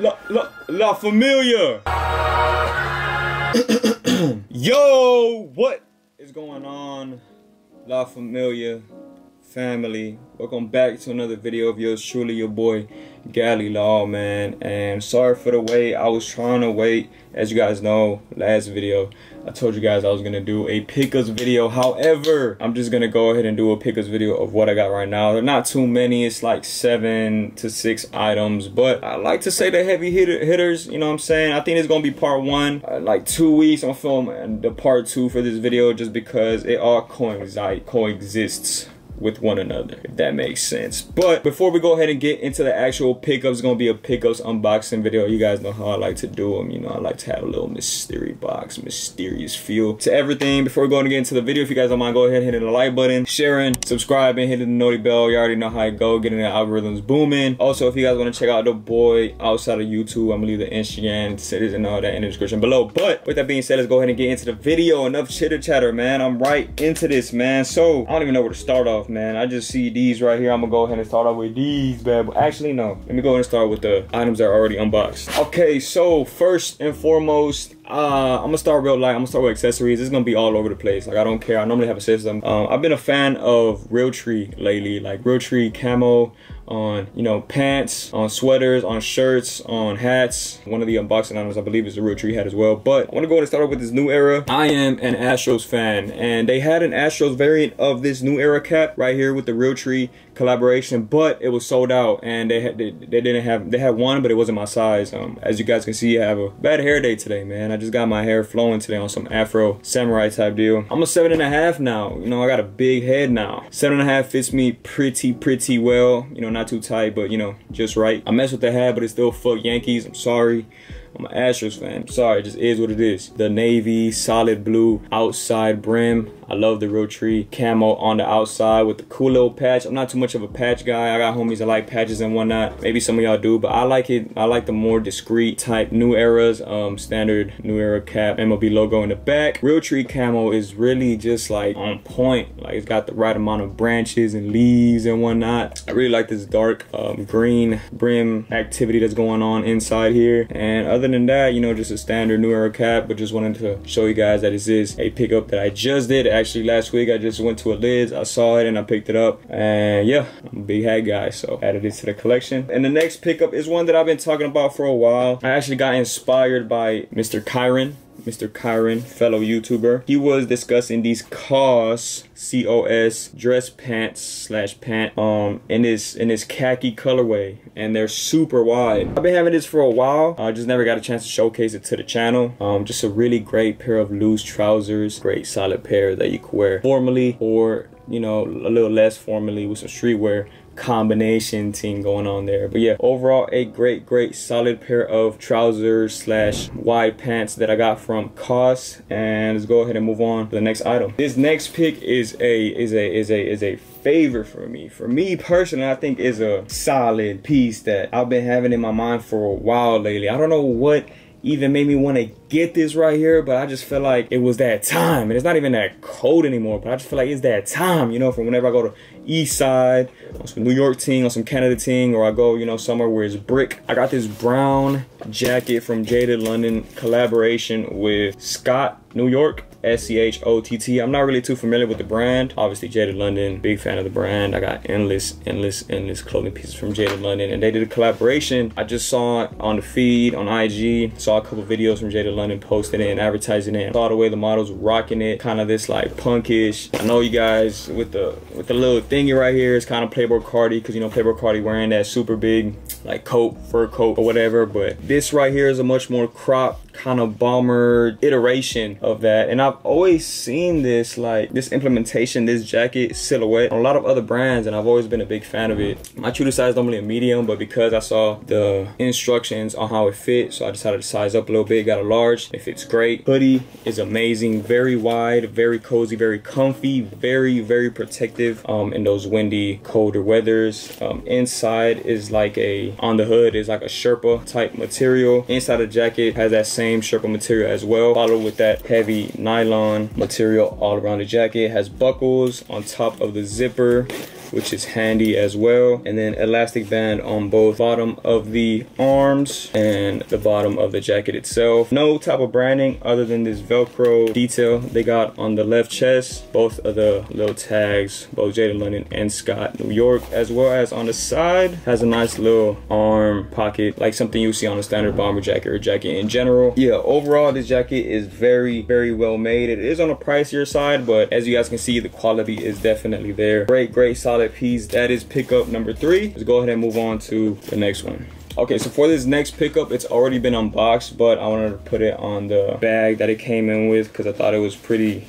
La Familia. Yo, what is going on, La Familia family? Welcome back to another video of yours truly, your boy Galley Law, man. And sorry for the wait. I was trying to wait. As you guys know, last video I told you guys I was gonna do a pickups video. However, I'm just gonna go ahead and do a pickups video of what I got right now. They're not too many. It's like 7 to 6 items, but I like to say the heavy hitters. You know what I'm saying? I think it's gonna be part one. Like 2 weeks, I'm filming the part two for this video just because it all coexists with one another, if that makes sense. But before we go ahead and get into the actual pickups, it's gonna be a pickups unboxing video. You guys know how I like to do them. You know, I like to have a little mystery box, mysterious feel to everything. Before we go and get into the video, if you guys don't mind, go ahead, hitting the like button, sharing, subscribing, hitting the noti bell. You already know how it go, getting the algorithms booming. Also, if you guys want to check out the boy outside of YouTube, I'm gonna leave the Instagram, cities, and all that in the description below. But with that being said, let's go ahead and get into the video. Enough chitter chatter, man. I'm right into this, man. So I don't even know where to start off, man. I just see these right here. I'm gonna go ahead and start off with these bad boys. Actually, no, let me go ahead and start with the items that are already unboxed. Okay, so first and foremost, I'm gonna start real light. I'm gonna start with accessories. It's gonna be all over the place. Like, I don't care. I normally have a system. I've been a fan of Realtree lately, like Realtree camo on, you know, pants, on sweaters, on shirts, on hats. One of the unboxing items, I believe, is a Realtree hat as well. But I want to go ahead and start off with this New Era. I am an Astros fan, and they had an Astros variant of this New Era cap right here with the Realtree collaboration, but it was sold out, and they had one, but it wasn't my size. As you guys can see, I have a bad hair day today, man. I just got my hair flowing today on some Afro samurai type deal. I'm a 7.5 now. You know, I got a big head now. 7.5 fits me pretty well. You know, not too tight, but you know, just right. I mess with the hat, but it's still fuck Yankees. I'm sorry. I'm an Astros fan. I'm sorry, it just is what it is. The navy, solid blue, outside brim. I love the Realtree camo on the outside with the cool little patch. I'm not too much of a patch guy. I got homies that like patches and whatnot. Maybe some of y'all do, but I like it. I like the more discreet type New Eras, standard New Era cap, MLB logo in the back. Realtree camo is really just like on point. Like, it's got the right amount of branches and leaves and whatnot. I really like this dark green brim activity that's going on inside here. And other than that, you know, just a standard New Era cap, but just wanted to show you guys that this is a pickup that I just did. Actually, last week I just went to a Lids, I saw it and I picked it up, and yeah, I'm a big hat guy, so added it to the collection. And the next pickup is one that I've been talking about for a while. I actually got inspired by Mr. Kyron, fellow YouTuber. He was discussing these COS dress pants slash pant in this khaki colorway, and they're super wide. I've been having this for a while. I just never got a chance to showcase it to the channel. Just a really great pair of loose trousers, great solid pair that you could wear formally, or you know, a little less formally with some streetwear combination thing going on there. But yeah, overall a great solid pair of trousers slash wide pants that I got from COS. And let's go ahead and move on to the next item. This next pick is a favorite for me personally. I think is a solid piece that I've been having in my mind for a while lately. I don't know what even made me want to get this right here, but I just feel like it was that time. And it's not even that cold anymore, but I just feel like it's that time, you know, from whenever I go to East Side on some New York ting, on some Canada ting, or I go, you know, somewhere where it's brick. I got this brown jacket from Jaded London collaboration with Schott, New York, SCHOTT. I'm not really too familiar with the brand. Obviously, Jaded London, big fan of the brand. I got endless clothing pieces from Jaded London, and they did a collaboration. I just saw it on the feed, on IG, saw a couple videos from Jaded London posting it and advertising it. Saw the way the models were rocking it, kind of this like punkish. I know you guys with the little thingy right here, it's kind of Playboi Carti, because you know Playboi Carti wearing that super big like coat, fur coat or whatever. But this right here is a much more cropped kind of bomber iteration of that. And I've always seen this, like this implementation, this jacket silhouette on a lot of other brands, and I've always been a big fan of it. My true to size is normally a medium, but because I saw the instructions on how it fit, so I decided to size up a little bit, got a large. It fits great. Hoodie is amazing, very wide, very cozy, very comfy, very protective in those windy, colder weathers. Inside is like a, on the hood is like a Sherpa type material. Inside the jacket has that same Sherpa material as well, followed with that heavy nylon material all around the jacket. It has buckles on top of the zipper. which is handy as well. And then elastic band on both bottom of the arms and the bottom of the jacket itself. No type of branding other than this Velcro detail they got on the left chest. Both of the little tags, both Jaded London and Schott New York, as well as on the side has a nice little arm pocket, like something you see on a standard bomber jacket or jacket in general. Yeah, overall this jacket is very, very well made. It is on the pricier side, but as you guys can see, the quality is definitely there. Great, solid piece. That is pickup number 3. Let's go ahead and move on to the next one. Okay, so for this next pickup, it's already been unboxed, but I wanted to put it on the bag that it came in with because I thought it was pretty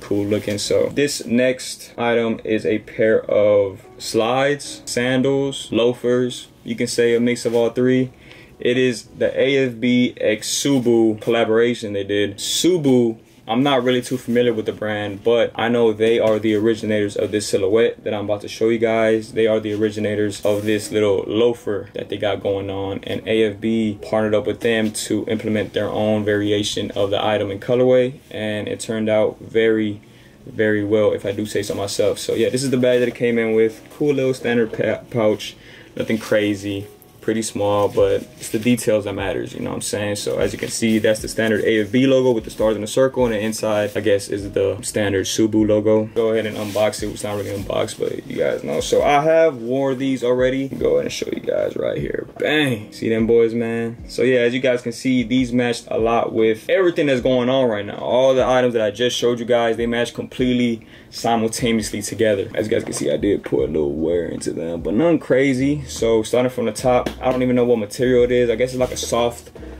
cool looking. So this next item is a pair of slides, sandals, loafers. You can say a mix of all three. It is the AFB x Subu collaboration they did. Subu, I'm not really too familiar with the brand, but I know they are the originators of this silhouette that I'm about to show you guys. They are the originators of this little loafer that they got going on, and AFB partnered up with them to implement their own variation of the item and colorway, and it turned out very, very well, if I do say so myself. So yeah, this is the bag that it came in with. Cool little standard pouch, nothing crazy. Pretty small, but it's the details that matters, you know what I'm saying? So as you can see, that's the standard AFB logo with the stars in a circle, and the inside, I guess, is the standard Subu logo. Go ahead and unbox it. It's not really unboxed, but you guys know. So I have worn these already. Go ahead and show you guys right here. Bang! See them boys, man? So yeah, as you guys can see, these matched a lot with everything that's going on right now. All the items that I just showed you guys, they match completely simultaneously together. As you guys can see, I did put a little wear into them, but nothing crazy. So starting from the top, I don't even know what material it is. I guess it's like a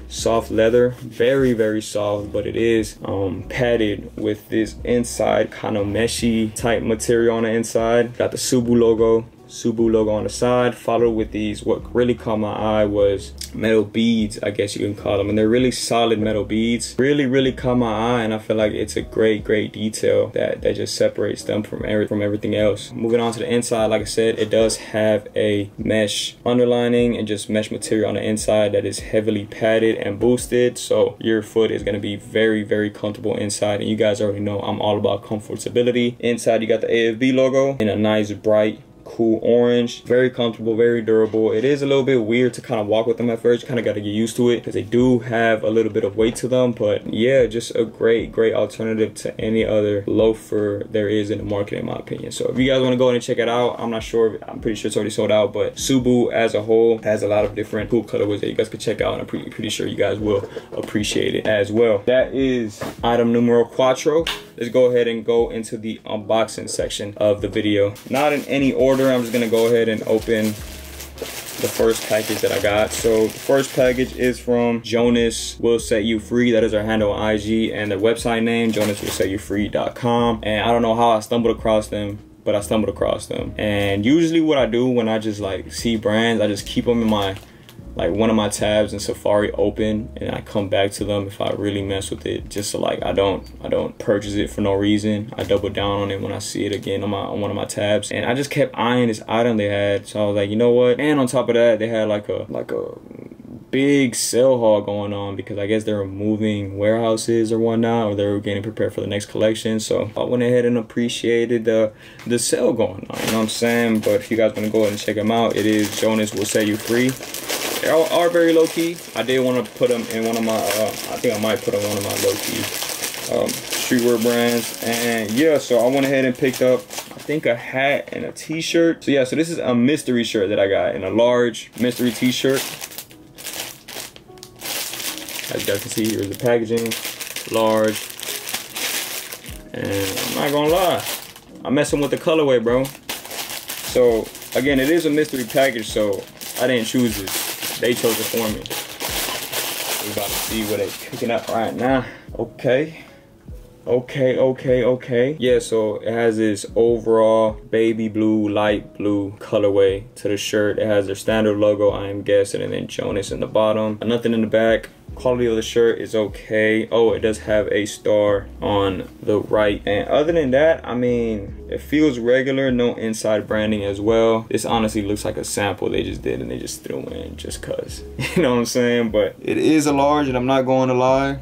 soft leather, very, very soft, but it is padded with this inside kind of meshy type material on the inside. Got the Subu logo on the side, followed with these. What really caught my eye was metal beads, I guess you can call them, and they're really solid metal beads. Really caught my eye, and I feel like it's a great detail that just separates them from everything else. Moving on to the inside, like I said, it does have a mesh underlining and just mesh material on the inside that is heavily padded and boosted, so your foot is going to be very, very comfortable inside, and you guys already know I'm all about comfortability. Inside you got the AFB logo in a nice bright cool orange. Very comfortable, very durable. It is a little bit weird to kind of walk with them at first. You kind of got to get used to it because they do have a little bit of weight to them, but yeah, just a great alternative to any other loafer there is in the market, in my opinion. So if you guys want to go in and check it out, I'm not sure, I'm pretty sure it's already sold out, but Subu as a whole has a lot of different cool colorways that you guys can check out, and I'm pretty sure you guys will appreciate it as well. That is item numero 4. Let's go ahead and go into the unboxing section of the video. Not in any order. I'm just gonna go ahead and open the first package that I got. So the first package is from Jonas Will Set You Free. That is our handle on IG, and their website name, jonaswillsetyoufree.com. And I don't know how I stumbled across them, but I stumbled across them. And usually what I do when I just like see brands, I just keep them in my one of my tabs in Safari open, and I come back to them if I really mess with it, just so like I don't purchase it for no reason. I double down on it when I see it again on one of my tabs. And I just kept eyeing this item they had, so I was like, you know what? And on top of that, they had like a big sale haul going on because I guess they're moving warehouses or whatnot, or they're getting prepared for the next collection. So I went ahead and appreciated the sale going on, you know what I'm saying? But if you guys want to go ahead and check them out, it is Jonas Will Set You Free. They are very low key. I did want to put them in one of my, I think I might put them in one of my low key streetwear brands. And yeah, so I went ahead and picked up, I think, a hat and a t-shirt. So yeah, so this is a mystery shirt that I got, and a large mystery t-shirt. As you guys can see, here's the packaging, large. And I'm not gonna lie, I'm messing with the colorway, bro. So again, it is a mystery package, so I didn't choose this. They chose it for me. We're about to see what they're picking up right now. Okay. Yeah, so it has this overall baby blue, light blue colorway to the shirt. It has their standard logo, I am guessing, and then Jonas in the bottom. Nothing in the back. Quality of the shirt is okay. Oh, it does have a star on the right. And other than that, I mean, it feels regular. No inside branding as well. This honestly looks like a sample they just did and they just threw in just cause. You know what I'm saying? But it is a large, and I'm not going to lie,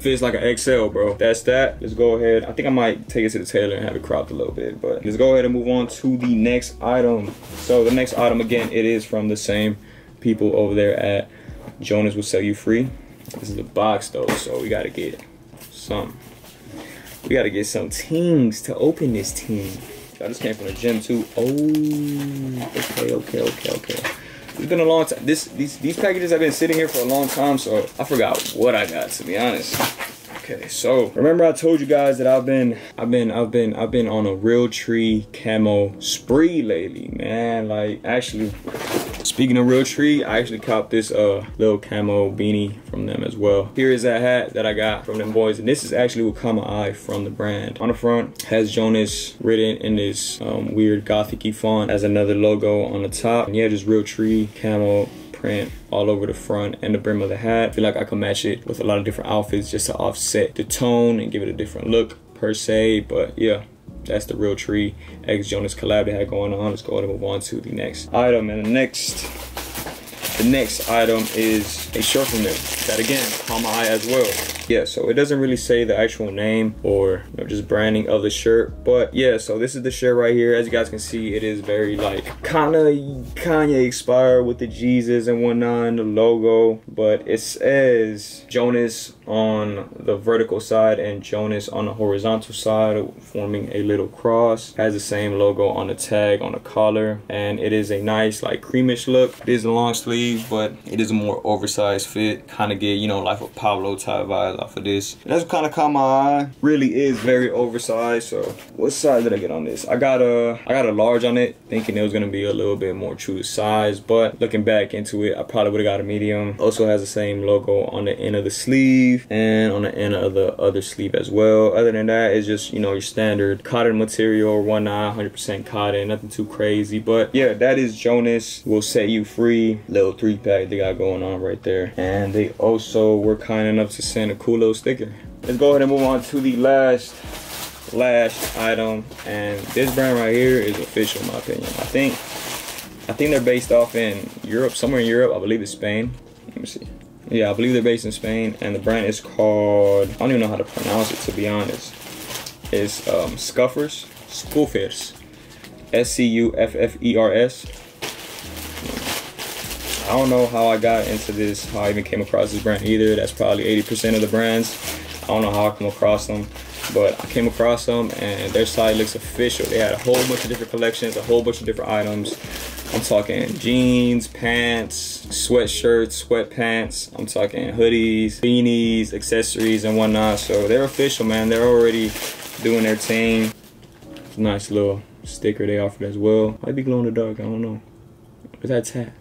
fits like an XL, bro. That's that. Let's go ahead. I think I might take it to the tailor and have it cropped a little bit, but let's go ahead and move on to the next item. So the next item, again, it is from the same people over there at Jonas Will Set You Free. This is a box though, so we gotta get some. We gotta get some teams to open this team. I just came from the gym too. Oh, okay. It's been a long time. These packages have been sitting here for a long time, so I forgot what I got, to be honest. Okay, so remember I told you guys that I've been on a Realtree camo spree lately, man. Like, actually, speaking of Realtree, I actually copped this little camo beanie from them as well. Here is that hat that I got from them boys, and this is actually what caught my eye from the brand. On the front has Jonas written in this weird gothic-y font, as another logo on the top, and yeah, just Realtree camo print all over the front and the brim of the hat. I feel like I can match it with a lot of different outfits just to offset the tone and give it a different look per se. But yeah, that's the Realtree X Jonas collab they had going on. Let's go ahead and move on to the next item. And the next item is a shirt from them that, again, caught my eye as well. Yeah, so it doesn't really say the actual name or, you know, just branding of the shirt, but yeah, so this is the shirt right here. As you guys can see, it is very like kind of Kanye inspired with the Jesus and whatnot and the logo, but it says Jonas on the vertical side and Jonas on the horizontal side, forming a little cross. Has the same logo on the tag on the collar, and it is a nice like creamish look. It is a long sleeve, but it is a more oversized fit. Kind of get, you know, like a Pablo type vibe off of this. And that's what kind of caught my eye. Really is very oversized. So what size did I get on this? I got a large on it, thinking it was gonna be a little bit more true to size, but looking back into it, I probably would have got a medium. Also has the same logo on the end of the sleeve and on the end of the other sleeve as well. Other than that, it's just, you know, your standard cotton material or whatnot, 100% cotton, nothing too crazy. But yeah, that is Jonas Will Set You Free, little 3-pack they got going on right there. And they also were kind enough to send a cool little sticker. Let's go ahead and move on to the last item, and this brand right here is official in my opinion. I think they're based off in Europe, somewhere in Europe. I believe it's Spain. Let me see. Yeah, I believe they're based in Spain, and the brand is called, I don't even know how to pronounce it, to be honest. It's Scuffers, Scuffers. I don't know how I got into this, how I even came across this brand either. That's probably 80% of the brands. I don't know how I come across them, but I came across them, and their site looks official. They had a whole bunch of different collections, a whole bunch of different items. I'm talking jeans, pants, sweatshirts, sweatpants. I'm talking hoodies, beanies, accessories, and whatnot. So they're official, man. They're already doing their thing. Nice little sticker they offered as well. Might be glow in the dark, I don't know. But that's hat.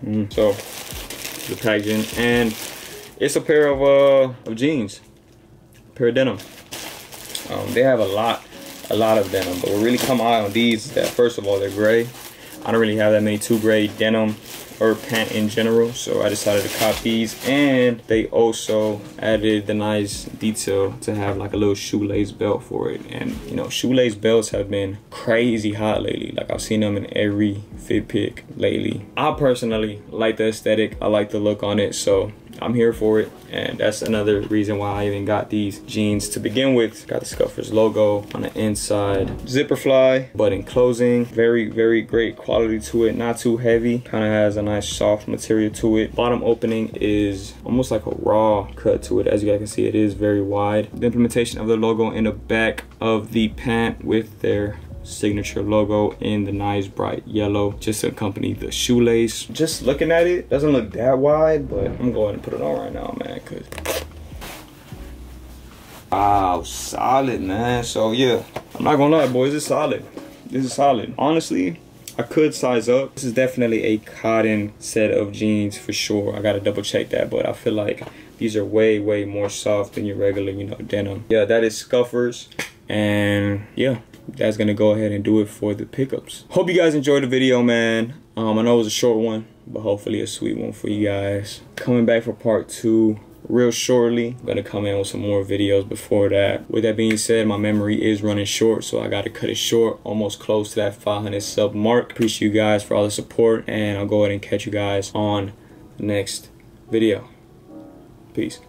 So the packaging, and it's a pair of jeans, a pair of denim. They have a lot of denim, but what really caught my eye on these is that, first of all, they're gray. I don't really have that many two-gray denim or pant in general, so I decided to cop these. And they also added the nice detail to have like a little shoelace belt for it. And you know, shoelace belts have been crazy hot lately. Like, I've seen them in every fit pick lately. I personally like the aesthetic, I like the look on it, so I'm here for it. And that's another reason why I even got these jeans to begin with. Got the Scuffers logo on the inside, zipper fly, but in closing, very great quality to it. Not too heavy, kind of has a nice soft material to it. Bottom opening is almost like a raw cut to it. As you guys can see, it is very wide. The implementation of the logo in the back of the pant with their signature logo in the nice bright yellow just to accompany the shoelace. Just looking at it, doesn't look that wide, but I'm going to put it on right now, man, because wow, solid, man. So yeah, I'm not gonna lie, boys, it's solid. This is solid. Honestly, I could size up. This is definitely a cotton set of jeans for sure. I gotta double check that, but I feel like these are way more soft than your regular, you know, denim. Yeah, that is Scuffers, and yeah, that's gonna go ahead and do it for the pickups. Hope you guys enjoyed the video, man. I know it was a short one, but hopefully a sweet one for you guys. Coming back for part 2 real shortly. I'm gonna come in with some more videos before that. With that being said, my memory is running short, so I gotta cut it short. Almost close to that 500 sub mark. Appreciate you guys for all the support, and I'll go ahead and catch you guys on the next video. Peace.